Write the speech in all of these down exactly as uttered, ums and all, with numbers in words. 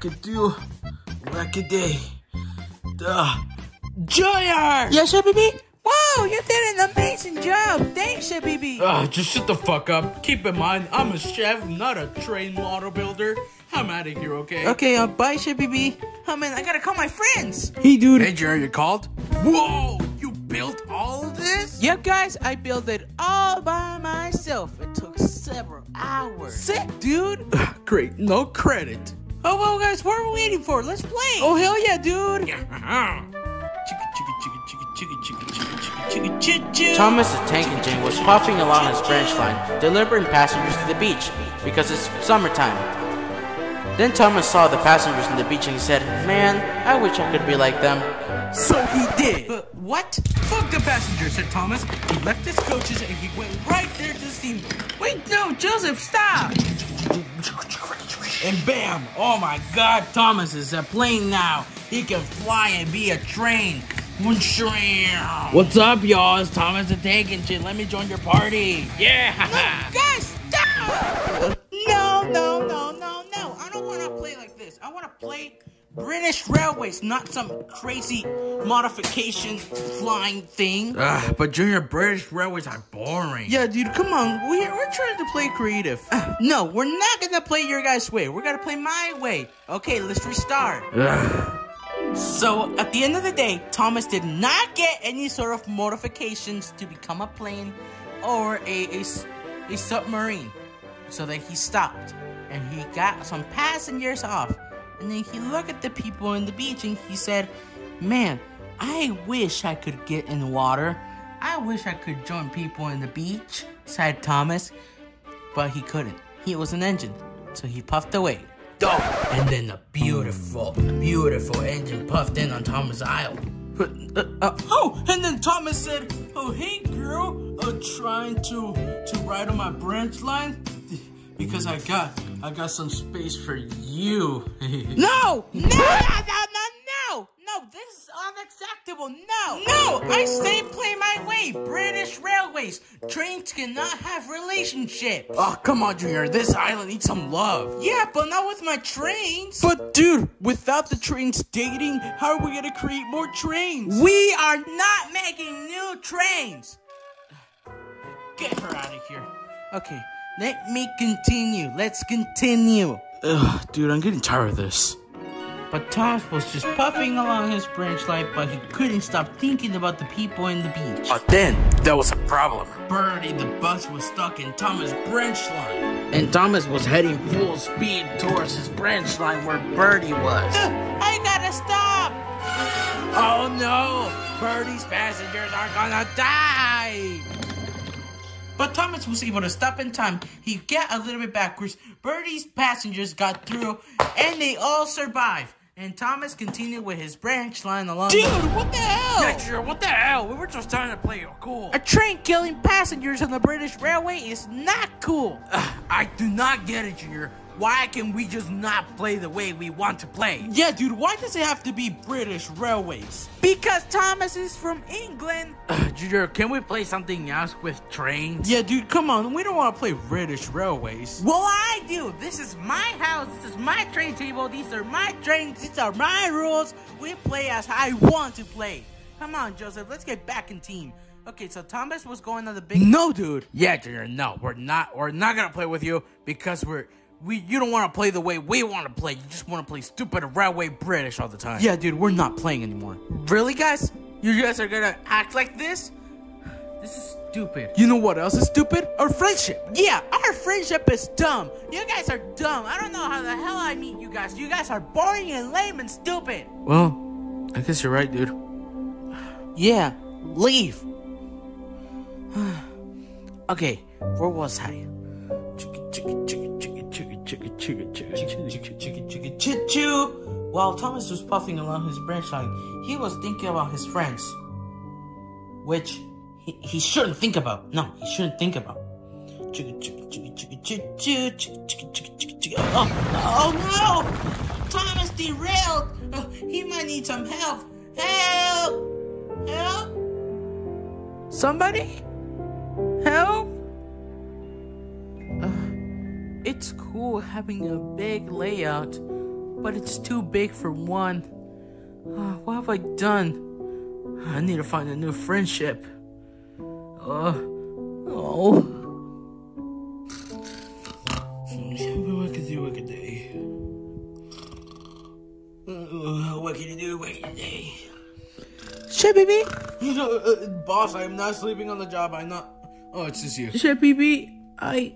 could do like a day. Duh. Junior! Yes, Habibi? Wow, you did an amazing job. Thanks, Habibi. Uh, just shut the fuck up. Keep in mind, I'm a chef, not a trained model builder. I'm out of here, okay? Okay, uh, bye, Habibi. Oh, man, I gotta call my friends. Hey, dude. Hey, Junior, you called? Whoa, you built all of this? Yep, guys, I built it all by myself. It took several hours. Sick, dude. Ugh, great, no credit. Oh, well, guys, what are we waiting for? Let's play. Oh, hell yeah, dude. Thomas the Tank Engine was hopping along his branch line, delivering passengers to the beach, because it's summertime. Then Thomas saw the passengers on the beach and he said, man, I wish I could be like them. So he did. But what? Fuck the passengers, said Thomas. He left his coaches and he went right there to the steamboat. Wait, no, Joseph, stop! And bam! Oh my god, Thomas is a plane now. He can fly and be a train. What's up, y'all? It's Thomas the Tank Engine. Let me join your party. Yeah! No, guys, stop! No, no, no, no, no. I don't want to play like this. I want to play British Railways, not some crazy modification flying thing. Uh, but Junior, British Railways are boring. Yeah, dude, come on. We're, we're trying to play creative. Uh, no, we're not going to play your guys' way. We're going to play my way. Okay, let's restart. Uh. So, at the end of the day, Thomas did not get any sort of modifications to become a plane or a, a, a submarine. So then he stopped, and he got some passengers off. And then he looked at the people on the beach, and he said, man, I wish I could get in the water. I wish I could join people on the beach, said Thomas. But he couldn't. He was an engine. So he puffed away. Dope. And then a beautiful, beautiful engine puffed in on Thomas' aisle. Uh, uh, uh, oh, and then Thomas said, oh, hey, girl, uh, trying to, to ride on my branch line? Because I got, I got some space for you. No, no, no, no, no, no, no, this is unacceptable, no. No, I say play my way, British Railways. Trains cannot have relationships. Oh, come on, Junior, this island needs some love. Yeah, but not with my trains. But dude, without the trains dating, how are we gonna create more trains? We are not making new trains. Get her out of here. Okay. Let me continue. Let's continue. Ugh, dude, I'm getting tired of this. But Thomas was just puffing along his branch line, but he couldn't stop thinking about the people in the beach. But then, there was a problem. Birdie the bus was stuck in Thomas' branch line. And Thomas was heading full speed towards his branch line where Birdie was. Ugh, I gotta stop! Oh no! Birdie's passengers are gonna die! But Thomas was able to stop in time. He got a little bit backwards. Birdie's passengers got through, and they all survived. And Thomas continued with his branch line along. Dude, what the hell? Yeah, sure, what the hell? We were just trying to play cool. A train killing passengers on the British Railway is not cool. Uh, I do not get it, Junior. Why can we just not play the way we want to play? Yeah, dude, why does it have to be British Railways? Because Thomas is from England. Uh, Junior, can we play something else with trains? Yeah, dude, come on. We don't want to play British Railways. Well, I do. This is my house. This is my train table. These are my trains. These are my rules. We play as I want to play. Come on, Joseph. Let's get back in team. Okay, so Thomas was going on the big... No, dude. Yeah, Junior, no. We're not, we're not going to play with you because we're... We, you don't want to play the way we want to play. You just want to play stupid railway British all the time. Yeah, dude, we're not playing anymore. Really, guys? You guys are gonna act like this? This is stupid. You know what else is stupid? Our friendship. Yeah, our friendship is dumb. You guys are dumb. I don't know how the hell I meet you guys. You guys are boring and lame and stupid. Well, I guess you're right, dude. Yeah, leave. Okay, where was I? Chicka chicka chicka chicka chicka chicka chicka choo. While Thomas was puffing along his branch line, he was thinking about his friends, which he, he shouldn't think about. No, he shouldn't think about. Chicka chicka chicka chicka choo chicka chicka chicka chicka. Oh, oh no! Thomas derailed. Oh, he might need some help. Help! Help! Somebody? Help! It's cool having a big layout, but it's too big for one. Uh, what have I done? I need to find a new friendship. Uh, oh. What can you do? What can you do? What can you do? What can you do? Shit, baby. No, uh, boss, I'm not sleeping on the job. I'm not. Oh, it's just you. Shit, baby. I.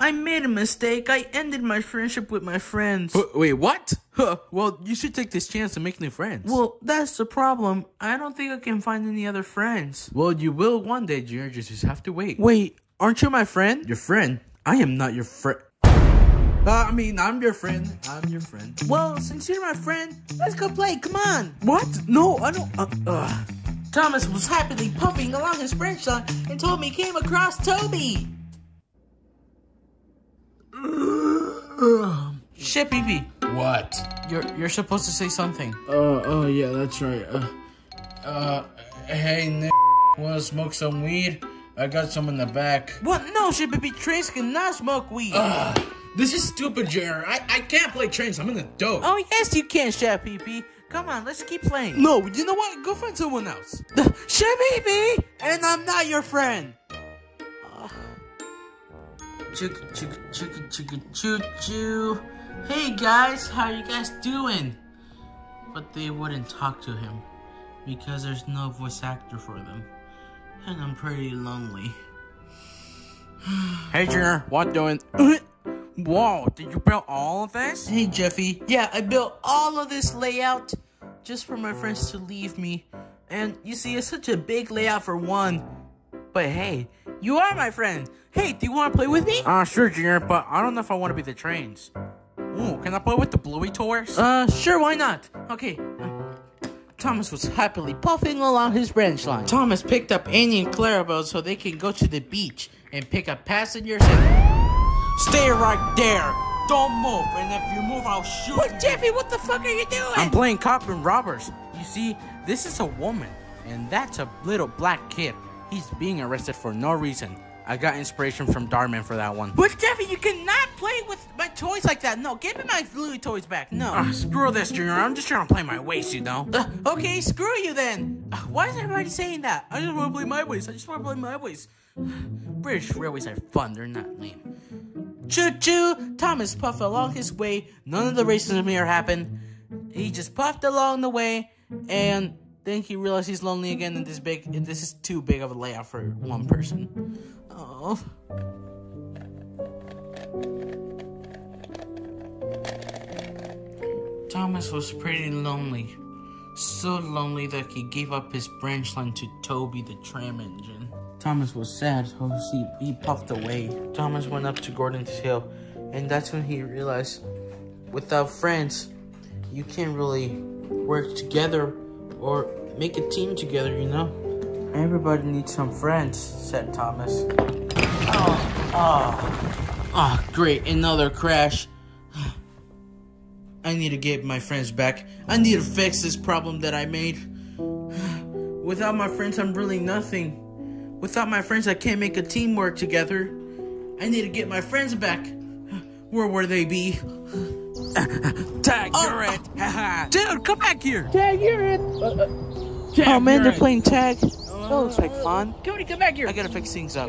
I made a mistake. I ended my friendship with my friends. Wait, what? Huh. Well, you should take this chance to make new friends. Well, that's the problem. I don't think I can find any other friends. Well, you will one day, Junior. Just have to wait. Wait, aren't you my friend? Your friend? I am not your friend. Uh, I mean, I'm your friend. I'm your friend. Well, since you're my friend, let's go play. Come on. What? No, I don't. Uh, uh. Thomas was happily puffing along his French line and told me he came across Toby. Shit, B B. What? You're you're supposed to say something. Oh, uh, oh yeah, that's right. Uh, uh, hey, n wanna smoke some weed? I got some in the back. What? No, Shit, B B. Trains cannot smoke weed. Uh, this is stupid, Junior. I I can't play trains. I'm an adult. Oh yes, you can, Shit, B B. Come on, let's keep playing. No, you know what? Go find someone else. Shit, B B. And I'm not your friend. Choo choo choo choo choo choo. Hey guys, how you guys doing? But they wouldn't talk to him because there's no voice actor for them, and I'm pretty lonely. Hey Junior, what doing? Whoa, did you build all of this? Hey Jeffy, yeah, I built all of this layout just for my friends to leave me, and you see, it's such a big layout for one. But hey, you are my friend. Hey, do you want to play with me? Uh, sure, Junior, but I don't know if I want to be the trains. Ooh, can I play with the Bluey toys? Uh, sure, why not? Okay. Uh, Thomas was happily puffing along his branch line. Thomas picked up Annie and Clarabelle so they can go to the beach and pick up passengers and... Stay right there! Don't move, and if you move, I'll shoot you. What, Jeffy? What the fuck are you doing? I'm playing cop and robbers. You see, this is a woman, and that's a little black kid. He's being arrested for no reason. I got inspiration from Darman for that one. But Jeffy, you cannot play with my toys like that. No, give me my Bluey toys back. No. Uh, screw this, Junior. I'm just trying to play my waist, you know. Uh, okay, screw you then. Uh, why is everybody saying that? I just want to play my waist. I just want to play my waist. British Railways are fun. They're not lame. Choo-choo. Thomas puffed along his way. None of the races in the mirror happened. He just puffed along the way and... Then he realized he's lonely again, and this big, and this is too big of a layout for one person. Oh. Thomas was pretty lonely, so lonely that he gave up his branch line to Toby the tram engine. Thomas was sad, so he, he puffed away. Thomas went up to Gordon's Hill, and that's when he realized, without friends, you can't really work together or make a team together, you know? Everybody needs some friends, said Thomas. Oh, oh, oh, great, another crash. I need to get my friends back. I need to fix this problem that I made. Without my friends, I'm really nothing. Without my friends, I can't make a team work together. I need to get my friends back. Where would they be? Tag, oh, you're it. Oh. Dude, come back here. Tag, you're it. Uh, uh, tag, oh, man, they're it. Playing tag. That oh. looks like fun. Cody, come back here. I gotta fix things up.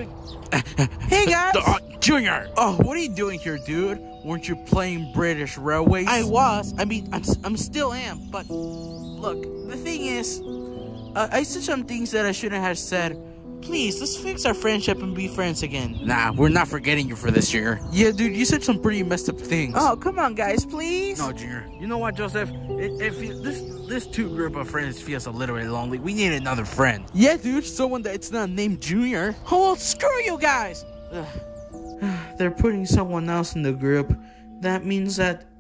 Hey, guys. Uh, Junior. Oh, what are you doing here, dude? Weren't you playing British Railways? I was. I mean, I'm, I'm still am. But look, the thing is, uh, I said some things that I shouldn't have said. Please, let's fix our friendship and be friends again. Nah, we're not forgetting you for this, Junior. Yeah, dude, you said some pretty messed up things. Oh, come on, guys, please. No, Junior. You know what, Joseph? If this this two group of friends feels a little bit lonely, we need another friend. Yeah, dude, someone that's not named Junior. Oh, well, screw you guys. Ugh. They're putting someone else in the group. That means that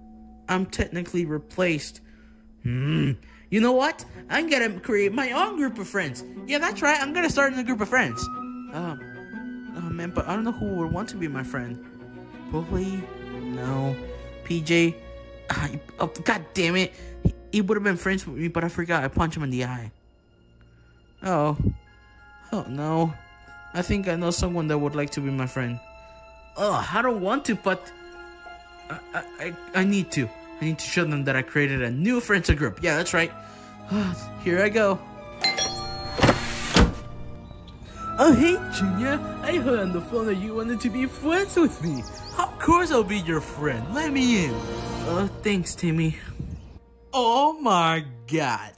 I'm technically replaced. Hmm. You know what? I'm gonna create my own group of friends. Yeah, that's right. I'm gonna start in a group of friends. Um, oh man, but I don't know who would want to be my friend. Bully? No. P J? I, oh, God damn it. He, he would have been friends with me, but I forgot. I punched him in the eye. Oh. Oh no. I think I know someone that would like to be my friend. Oh, I don't want to, but I, I, I, I need to. I need to show them that I created a new forensic group. Yeah, that's right. Here I go. Oh, hey, Junior. I heard on the phone that you wanted to be friends with me. Of course I'll be your friend. Let me in. Oh, thanks, Timmy. Oh, my God.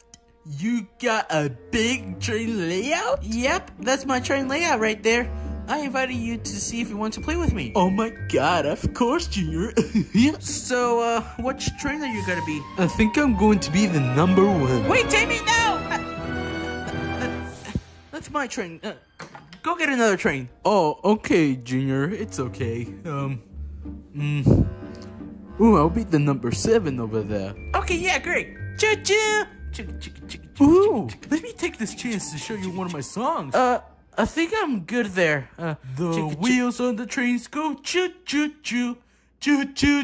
You got a big train layout? Yep, that's my train layout right there. I invited you to see if you want to play with me. Oh my God, of course, Junior. So, uh, which train are you gonna be? I think I'm going to be the number one. Wait, Timmy, no! Uh, uh, uh, that's my train. Uh, go get another train. Oh, okay, Junior. It's okay. Um, mm. Ooh, I'll be the number seven over there. Okay, yeah, great. Choo-choo! Ooh, let me take this chance to show you one of my songs. Uh... I think I'm good there. Uh, the choo -choo wheels on the trains go choo-choo-choo, choo-choo-choo,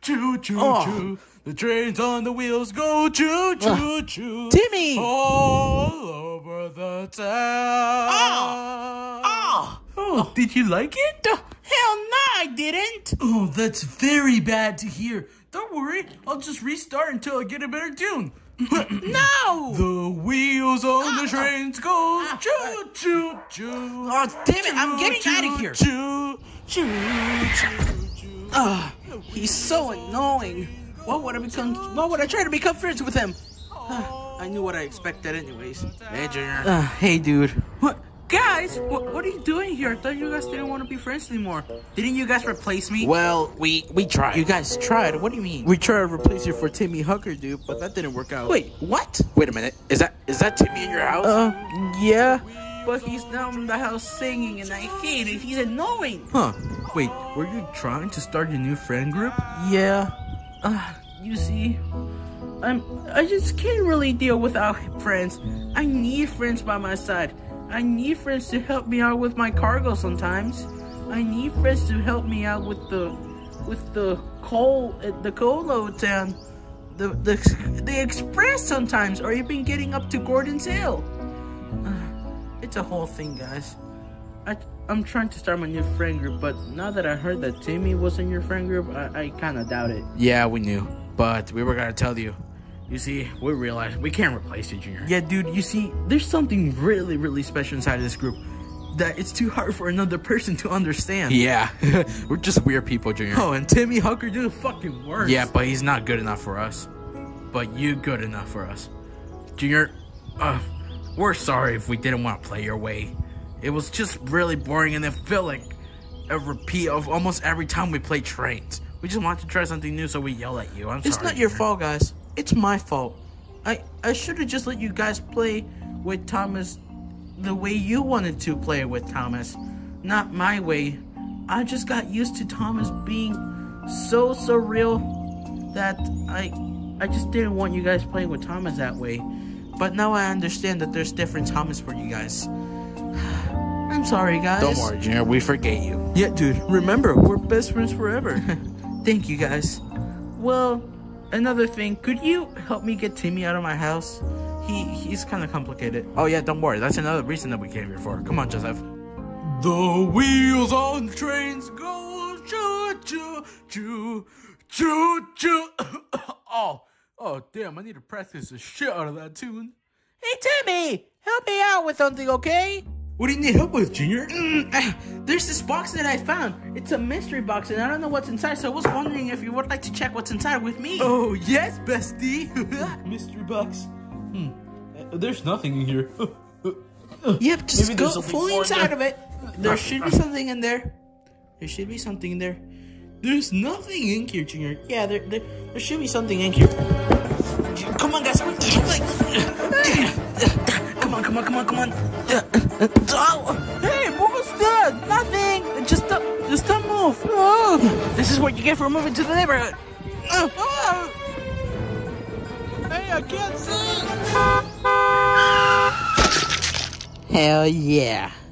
choo-choo-choo. Oh. The trains on the wheels go choo-choo-choo. Uh, Timmy! All over the town. Oh. Oh. Oh, did you like it? Uh, hell no, I didn't. Oh, that's very bad to hear. Don't worry, I'll just restart until I get a better tune. No! The wheels on the trains go choo choo choo. Oh, damn it, I'm getting out of here. Choo choo choo. Ah, he's so annoying. What would I become? What would I try to become friends with him? Uh, I knew what I expected, anyways. Hey, Junior. Uh, hey, dude. What? Guys, what, what are you doing here? I thought you guys didn't want to be friends anymore. Didn't you guys replace me? Well, we we tried. You guys tried? What do you mean? We tried to replace you for Timmy Hucker, dude, but that didn't work out. Wait, what? Wait a minute. Is that is that Timmy in your house? Uh, yeah. But he's now in the house singing, and I hate it. He's annoying. Huh. Wait, were you trying to start your new friend group? Yeah. Uh, you see... I'm, I just can't really deal without friends. I need friends by my side. I need friends to help me out with my cargo sometimes. I need friends to help me out with the, with the coal, the coal loads and the the the express sometimes, or even getting up to Gordon's Hill. It's a whole thing, guys. I I'm trying to start my new friend group, but now that I heard that Timmy was in your friend group, I, I kind of doubt it. Yeah, we knew, but we were gonna tell you. You see, we realize we can't replace you, Junior. Yeah, dude, you see, there's something really, really special inside of this group that it's too hard for another person to understand. Yeah, we're just weird people, Junior. Oh, and Timmy Hucker do the fucking worst. Yeah, but he's not good enough for us. But you good enough for us. Junior, uh, we're sorry if we didn't want to play your way. It was just really boring and it felt like a repeat of almost every time we play trains. We just wanted to try something new, so we yell at you. I'm sorry. It's not your fault, guys. It's my fault. I, I should have just let you guys play with Thomas the way you wanted to play with Thomas. Not my way. I just got used to Thomas being so surreal that I I just didn't want you guys playing with Thomas that way. But now I understand that there's different Thomas for you guys. I'm sorry, guys. Don't worry, Junior. We forget you. Yeah, dude. Remember, we're best friends forever. Thank you, guys. Well... Another thing, could you help me get Timmy out of my house? He he's kind of complicated. Oh yeah, don't worry. That's another reason that we came here for. Come on, Joseph. The wheels on trains go choo choo choo choo choo. Oh oh damn! I need to practice the shit out of that tune. Hey Timmy, help me out with something, okay? What do you need help with, Junior? Mm, ah, there's this box that I found. It's a mystery box, and I don't know what's inside, so I was wondering if you would like to check what's inside with me. Oh, yes, bestie. Mystery box. Hmm. Uh, there's nothing in here. Yep, just Maybe go fully inside of it. There should be something in there. There should be something in there. There's nothing in here, Junior. Yeah, there, there, there should be something in here. Come on, guys. Come on, come on, come on, come on. Oh, hey, what was that? Nothing. Just, uh, just don't move. Oh, this is what you get for moving to the neighborhood. Oh, oh. Hey, I can't see. Hell yeah.